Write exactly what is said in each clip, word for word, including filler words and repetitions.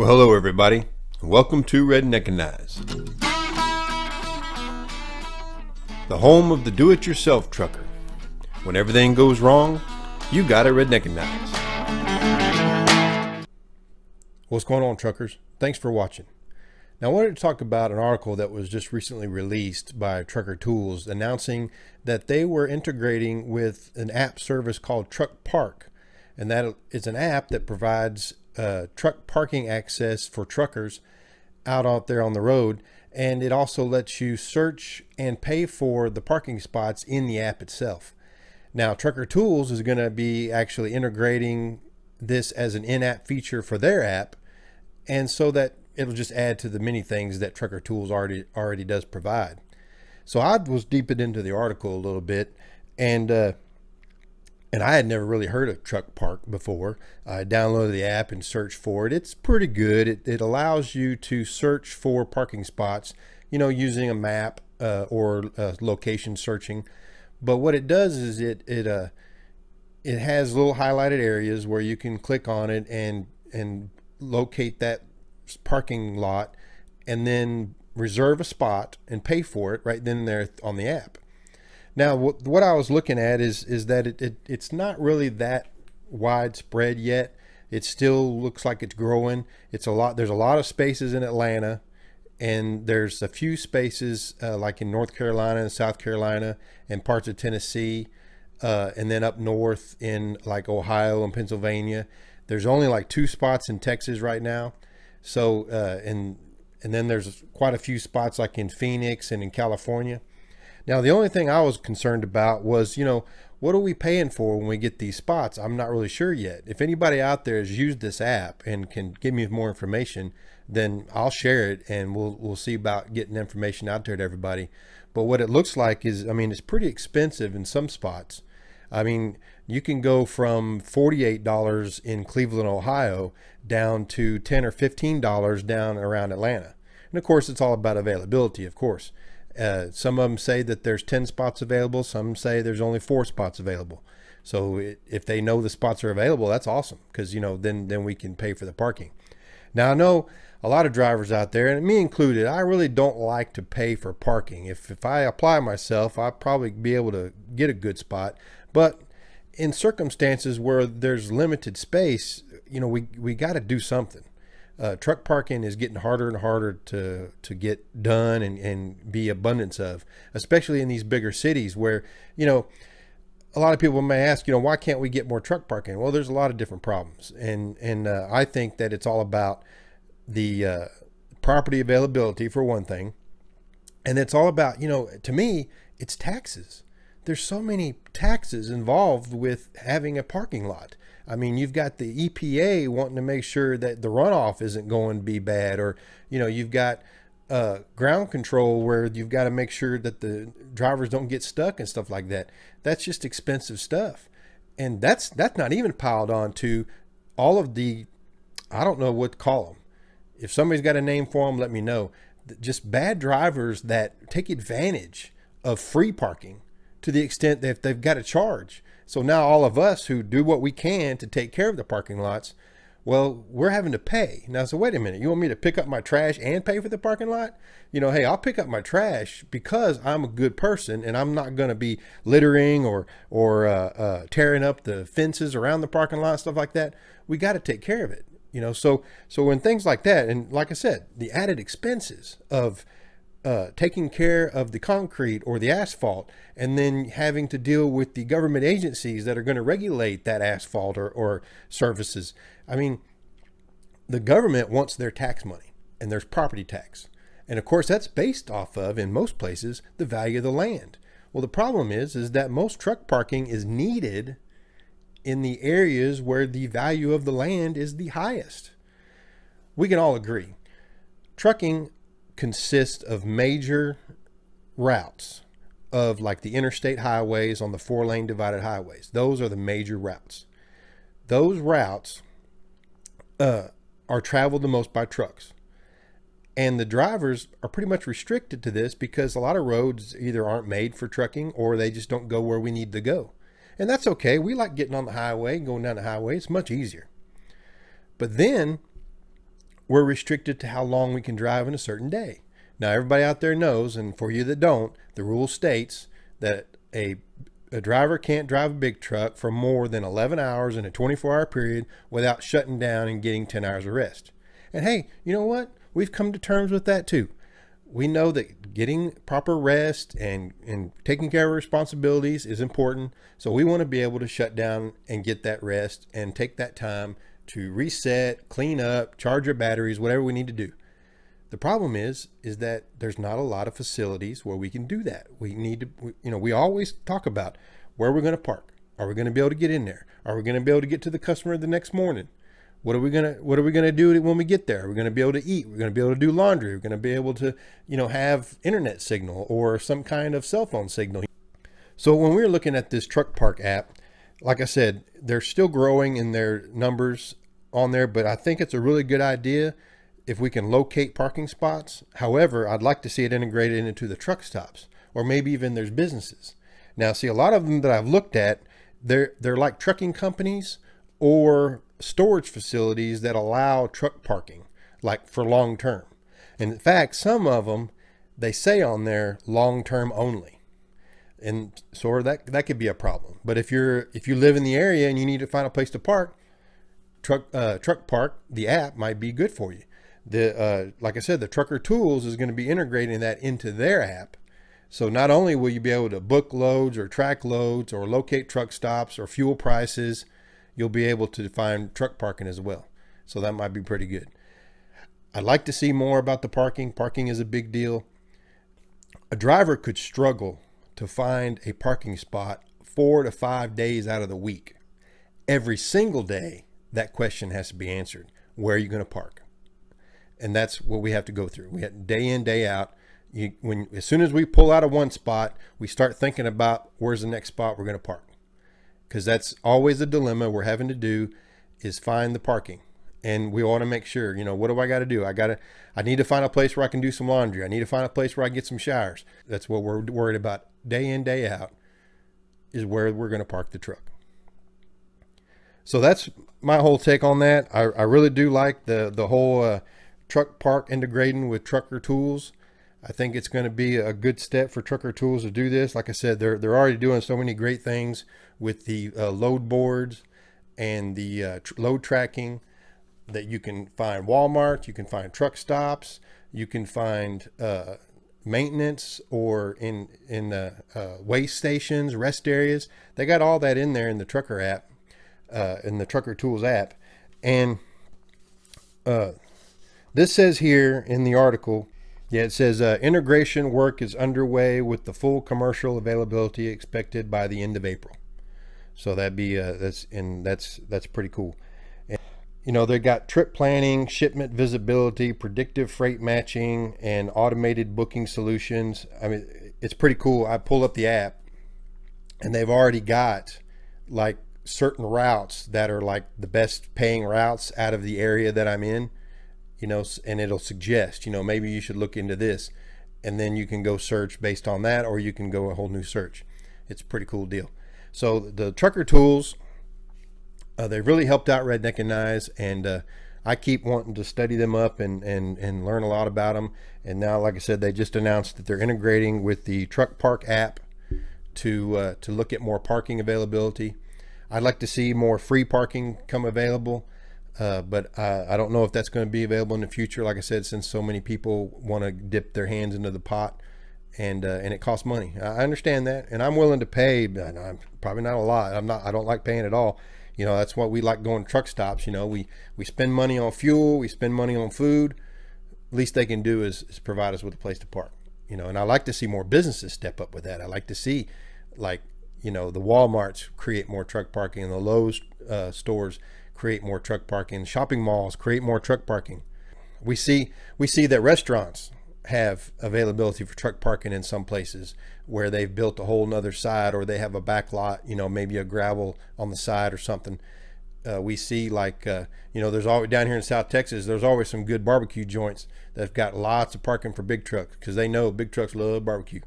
Well, hello everybody, welcome to Redneckanize, the home of the do-it-yourself trucker. When everything goes wrong, you gotta redneckanize. What's going on, truckers? Thanks for watching. Now, I wanted to talk about an article that was just recently released by Trucker Tools announcing that they were integrating with an app service called Truck Park, and that is an app that provides Uh, truck parking access for truckers out out there on the road, and it also lets you search and pay for the parking spots in the app itself. Now, Trucker Tools is going to be actually integrating this as an in-app feature for their app, and so that it'll just add to the many things that Trucker Tools already already does provide. So I was deeping into the article a little bit, and uh, And I had never really heard of Truck Park before. I downloaded the app and searched for it. It's pretty good. It, it allows you to search for parking spots, you know, using a map uh, or uh, location searching. But what it does is it it uh, it has little highlighted areas where you can click on it and and locate that parking lot, and then reserve a spot and pay for it right then and there on the app. Now, what I was looking at is is that it, it it's not really that widespread yet. It still looks like it's growing. It's a lot. There's a lot of spaces in Atlanta, and there's a few spaces uh, like in North Carolina and South Carolina and parts of Tennessee, uh, and then up north in like Ohio and Pennsylvania. There's only like two spots in Texas right now. So uh, and and then there's quite a few spots like in Phoenix and in California. Now, the only thing I was concerned about was, you know, what are we paying for when we get these spots? I'm not really sure yet. If anybody out there has used this app and can give me more information, then I'll share it, and we'll we'll see about getting information out there to everybody. But what it looks like is, I mean, it's pretty expensive in some spots. I mean, you can go from forty-eight dollars in Cleveland, Ohio, down to ten or fifteen dollars down around Atlanta. And of course, it's all about availability, of course. Uh, some of them say that there's ten spots available. Some say there's only four spots available. So it, if they know the spots are available, that's awesome, because, you know, then then we can pay for the parking. Now, I know a lot of drivers out there, and me included, I really don't like to pay for parking. If, if I apply myself, I'll probably be able to get a good spot. But in circumstances where there's limited space, you know, we, we got to do something. Uh, truck parking is getting harder and harder to to get done and, and be abundance of, especially in these bigger cities where, you know, a lot of people may ask, you know, why can't we get more truck parking? Well, there's a lot of different problems. And, and uh, I think that it's all about the uh, property availability, for one thing. And it's all about, you know, to me, it's taxes. There's so many taxes involved with having a parking lot. I mean, you've got the E P A wanting to make sure that the runoff isn't going to be bad, or, you know, you've got uh, ground control where you've got to make sure that the drivers don't get stuck and stuff like that. That's just expensive stuff. And that's, that's not even piled on to all of the, I don't know what to call them. If somebody's got a name for them, let me know. Just bad drivers that take advantage of free parking to the extent that they've got to charge. So now all of us who do what we can to take care of the parking lots, well, we're having to pay. Now, so wait a minute, you want me to pick up my trash and pay for the parking lot? You know, hey, I'll pick up my trash because I'm a good person and I'm not going to be littering or, or uh, uh, tearing up the fences around the parking lot, stuff like that. We got to take care of it, you know? So, so when things like that, and like I said, the added expenses of Uh, taking care of the concrete or the asphalt, and then having to deal with the government agencies that are going to regulate that asphalt or, or services. I mean, the government wants their tax money, and there's property tax. And of course, that's based off of, in most places, the value of the land. Well, the problem is, is that most truck parking is needed in the areas where the value of the land is the highest. We can all agree. Trucking consists of major routes of like the interstate highways on the four lane divided highways. Those are the major routes. Those routes uh, are traveled the most by trucks. And the drivers are pretty much restricted to this because a lot of roads either aren't made for trucking or they just don't go where we need to go. And that's okay. We like getting on the highway and going down the highway. It's much easier. But then we're restricted to how long we can drive in a certain day. Now, everybody out there knows, and for you that don't, the rule states that a A driver can't drive a big truck for more than eleven hours in a twenty-four hour period without shutting down and getting ten hours of rest. And hey, you know what? We've come to terms with that too. We know that getting proper rest and, and taking care of responsibilities is important. So we want to be able to shut down and get that rest and take that time to reset, clean up, charge our batteries, whatever we need to do. The problem is, is that there's not a lot of facilities where we can do that. We need to, we, you know, we always talk about where we're going to park. Are we going to be able to get in there? Are we going to be able to get to the customer the next morning? What are we going to, what are we going to do when we get there? Are we going to be able to eat? We're going to be able to do laundry. We're going to be able to, you know, have internet signal or some kind of cell phone signal. So when we were looking at this Truck Park app, like I said, they're still growing in their numbers on there, but I think it's a really good idea if we can locate parking spots. However, I'd like to see it integrated into the truck stops, or maybe even there's businesses. Now, see, a lot of them that I've looked at, they're, they're like trucking companies or storage facilities that allow truck parking, like for long term. And in fact, some of them, they say on there long term only. And so that, that could be a problem. But if you're, if you live in the area and you need to find a place to park, truck, uh, Truck Park, the app, might be good for you. The, uh, like I said, the Trucker Tools is going to be integrating that into their app. So not only will you be able to book loads or track loads or locate truck stops or fuel prices, you'll be able to find truck parking as well. So that might be pretty good. I'd like to see more about the parking. Parking is a big deal. A driver could struggle to find a parking spot four to five days out of the week. Every single day, that question has to be answered. Where are you going to park? And that's what we have to go through. We have day in, day out. You, when, as soon as we pull out of one spot, we start thinking about where's the next spot we're going to park. Because that's always the dilemma we're having to do, is find the parking. And we want to make sure, you know, what do I got to do? I got to, I need to find a place where I can do some laundry. I need to find a place where I can get some showers. That's what we're worried about day in, day out, is where we're going to park the truck. So that's my whole take on that. I, I really do like the, the whole, uh, Truck Park integrating with Trucker Tools. I think it's going to be a good step for Trucker Tools to do this. Like I said, they're, they're already doing so many great things with the uh, load boards and the uh, tr load tracking, that you can find Walmart, you can find truck stops, you can find uh, maintenance, or in, in uh, uh, waste stations, rest areas. They got all that in there in the Trucker app, uh, in the Trucker Tools app. And uh, this says here in the article, yeah, it says uh, integration work is underway with the full commercial availability expected by the end of April. So that'd be uh, that's and that's that's pretty cool. And, you know, they got trip planning, shipment visibility, predictive freight matching, and automated booking solutions. I mean, it's pretty cool. I pull up the app, and they've already got like certain routes that are like the best paying routes out of the area that I'm in. You know, and it'll suggest, you know, maybe you should look into this, and then you can go search based on that, or you can go a whole new search. It's a pretty cool deal. So the Trucker Tools, uh, they really helped out Redneckanize, and uh, I keep wanting to study them up and, and, and learn a lot about them. And now, like I said, they just announced that they're integrating with the Truck Park app to, uh, to look at more parking availability. I'd like to see more free parking come available. Uh, but uh, I don't know if that's going to be available in the future. Like I said, since so many people want to dip their hands into the pot, and uh, and it costs money. I understand that, and I'm willing to pay, but I'm probably not a lot. I'm not. I don't like paying at all. You know, that's why we like going to truck stops. You know, we we spend money on fuel, we spend money on food. Least they can do is, is provide us with a place to park. You know, and I like to see more businesses step up with that. I like to see, like, you know, the Walmarts create more truck parking, and the Lowe's uh, stores create more truck parking, shopping malls create more truck parking. We see, we see that restaurants have availability for truck parking in some places where they've built a whole nother side, or they have a back lot, you know, maybe a gravel on the side or something. Uh, we see, like, uh, you know, there's always down here in South Texas, there's always some good barbecue joints that've got lots of parking for big trucks, because they know big trucks love barbecue.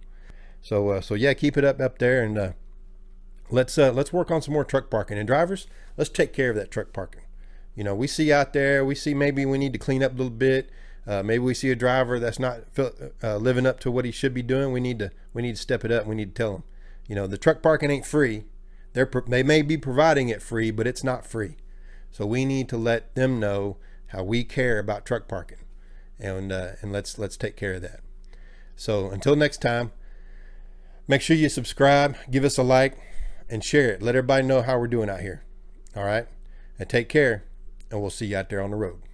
So, uh, so yeah, keep it up up there, and, uh, Let's, uh, let's work on some more truck parking. And drivers, let's take care of that truck parking. You know, we see out there, we see maybe we need to clean up a little bit. Uh, maybe we see a driver that's not uh, living up to what he should be doing. We need to we need to step it up. We need to tell him, you know, the truck parking ain't free. They're they may be providing it free, but it's not free. So we need to let them know how we care about truck parking, and uh, and let's let's take care of that. So until next time, make sure you subscribe, give us a like, and share it. Let everybody know how we're doing out here. All right, and take care, and we'll see you out there on the road.